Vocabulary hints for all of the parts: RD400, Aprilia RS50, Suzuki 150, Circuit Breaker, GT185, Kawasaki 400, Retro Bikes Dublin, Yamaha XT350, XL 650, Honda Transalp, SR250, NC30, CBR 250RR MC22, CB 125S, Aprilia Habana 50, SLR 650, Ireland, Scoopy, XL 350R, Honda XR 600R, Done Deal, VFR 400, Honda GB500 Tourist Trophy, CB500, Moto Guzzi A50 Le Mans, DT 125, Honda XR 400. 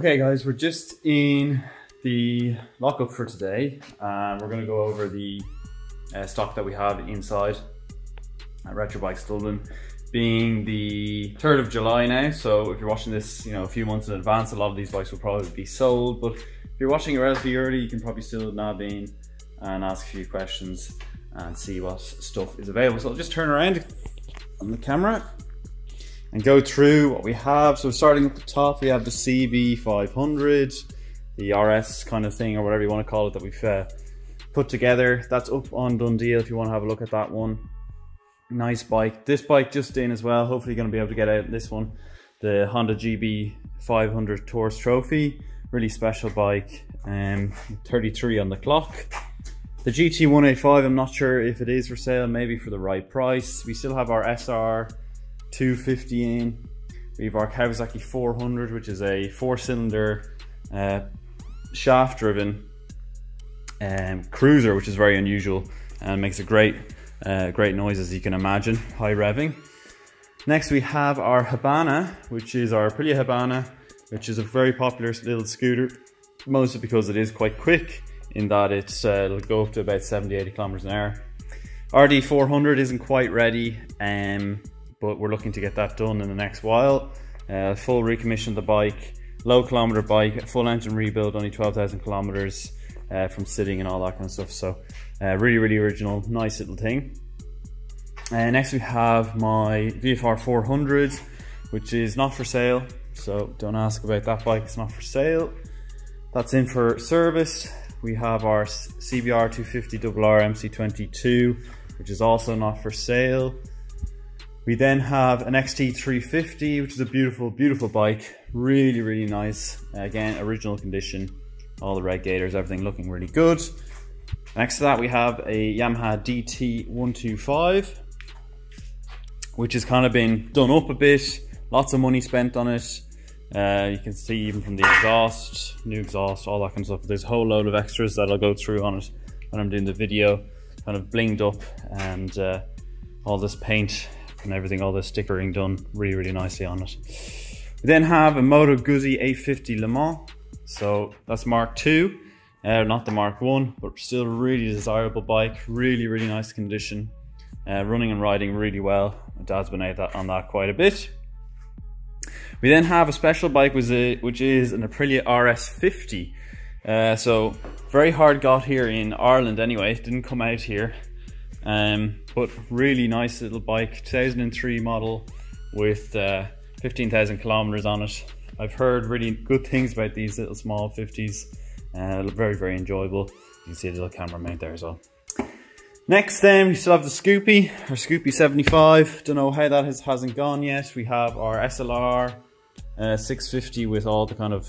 Okay guys, we're just in the lockup for today and we're going to go over the stock that we have inside at Retro Bikes Dublin, being the 3rd of July now. So if you're watching this, you know, a few months in advance, a lot of these bikes will probably be sold, but if you're watching it relatively early, you can probably still nab in and ask a few questions and see what stuff is available. So I'll just turn around on the camera and go through what we have. So starting at the top, we have the CB500, the RS kind of thing, or whatever you want to call it, that we've put together. That's up on Done Deal if you want to have a look at that one. Nice bike. This bike just in as well, hopefully going to be able to get out this one, the Honda GB500 Tourist Trophy. Really special bike, 33 on the clock. The GT185, I'm not sure if it is for sale, maybe for the right price. We still have our SR 250 in. We have our Kawasaki 400, which is a 4-cylinder shaft-driven cruiser, which is very unusual and makes a great noise, as you can imagine, high revving. Next we have our Habana, which is our Aprilia Habana, which is a very popular little scooter, mostly because it is quite quick, in that it's, it'll go up to about 70-80 kilometers an hour. RD400 isn't quite ready, but we're looking to get that done in the next while. Full recommission of the bike, low kilometer bike, full engine rebuild, only 12,000 kilometers from sitting and all that kind of stuff. So really original, nice little thing. Next we have my VFR 400, which is not for sale, so don't ask about that bike, it's not for sale. That's in for service. We have our CBR 250RR MC22, which is also not for sale. We then have an XT350, which is a beautiful bike. Really nice. Again, original condition. All the red gaiters, everything looking really good. Next to that, we have a Yamaha DT 125, which has kind of been done up a bit. Lots of money spent on it. You can see even from the exhaust, new exhaust, all that kind of stuff. There's a whole load of extras that I'll go through on it when I'm doing the video. Kind of blinged up, and all this paint and everything, all the stickering done really nicely on it. We then have a Moto Guzzi A50 Le Mans. So that's Mark II, not the Mark I, but still really desirable bike. Really nice condition, running and riding really well. My dad's been out on that quite a bit. We then have a special bike, which is an Aprilia RS50. So very hard got here in Ireland anyway, it didn't come out here. But really nice little bike, 2003 model with 15,000 kilometers on it. I've heard really good things about these little small 50s. Very enjoyable. You can see the little camera mount there as well. Next then, we still have the Scoopy, our Scoopy 75. Don't know how that hasn't gone yet. We have our SLR 650 with all the kind of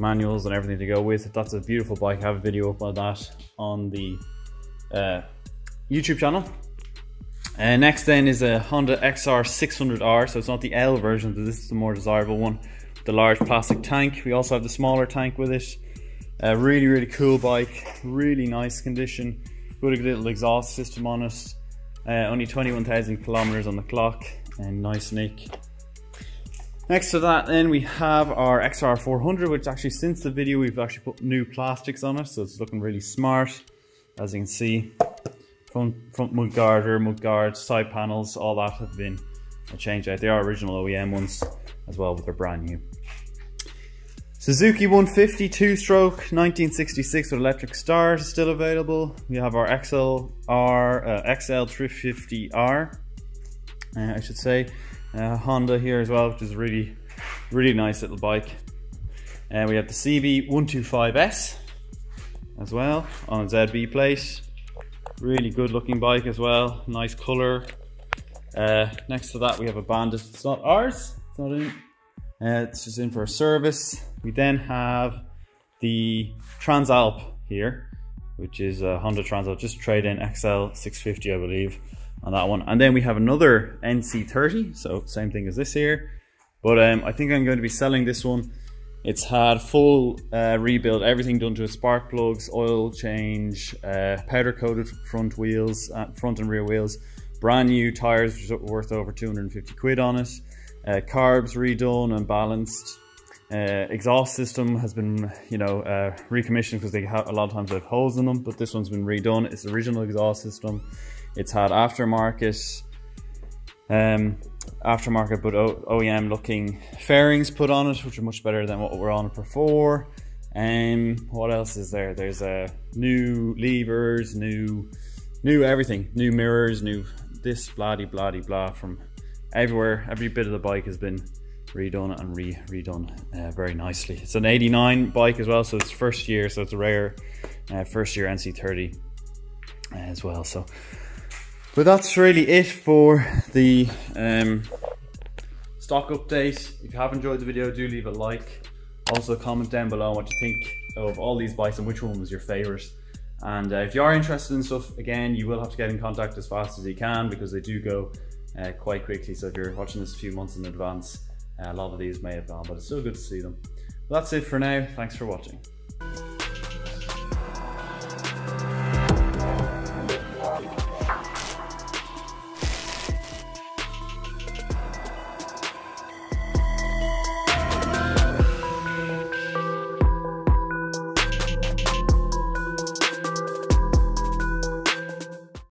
manuals and everything to go with it. That's a beautiful bike. I have a video up on that on the YouTube channel. Next then is a Honda XR 600R. So it's not the L version, but this is the more desirable one. The large plastic tank. We also have the smaller tank with it. Really cool bike. Really nice condition. Good little exhaust system on it, only 21,000 kilometers on the clock, and nice nick. Next to that then we have our XR 400, which actually since the video we've actually put new plastics on it, so it's looking really smart. As you can see, front mud guard, rear mud guard, side panels, all that have been changed out. They are original OEM ones as well, but they're brand new. Suzuki 150 two-stroke 1966 with electric start is still available. We have our XL 350R, I should say, Honda here as well, which is really nice little bike. And we have the CB 125S as well on a ZB plate. Really good looking bike as well, nice color. Next to that we have a Bandit. It's not ours, it's not in. It's just in for a service. We then have the Transalp here, which is a Honda Transalp, just trade in, XL 650 I believe on that one. And then we have another NC30, so same thing as this here, but I think I'm going to be selling this one. It's had full rebuild, everything done to it, spark plugs, oil change, powder coated front wheels, front and rear wheels, brand new tires, which is worth over 250 quid on it. Carbs redone and balanced, Exhaust system has been, recommissioned because they have a lot of times they have holes in them, but this one's been redone. It's the original exhaust system. It's had aftermarket, but OEM looking fairings put on it, which are much better than what we're on it before. What else is there? There's new levers, new everything, new mirrors, new this, blah-de-blah-de-blah, from everywhere. Every bit of the bike has been redone and redone very nicely. It's an 89 bike as well, so it's first year, so it's a rare first year NC30 as well. So, but that's really it for the stock update. If you have enjoyed the video, do leave a like. Also comment down below what you think of all these bikes and which one was your favorite. And if you are interested in stuff, again, you will have to get in contact as fast as you can, because they do go quite quickly. So if you're watching this a few months in advance, a lot of these may have gone, but it's still good to see them. Well, that's it for now. Thanks for watching.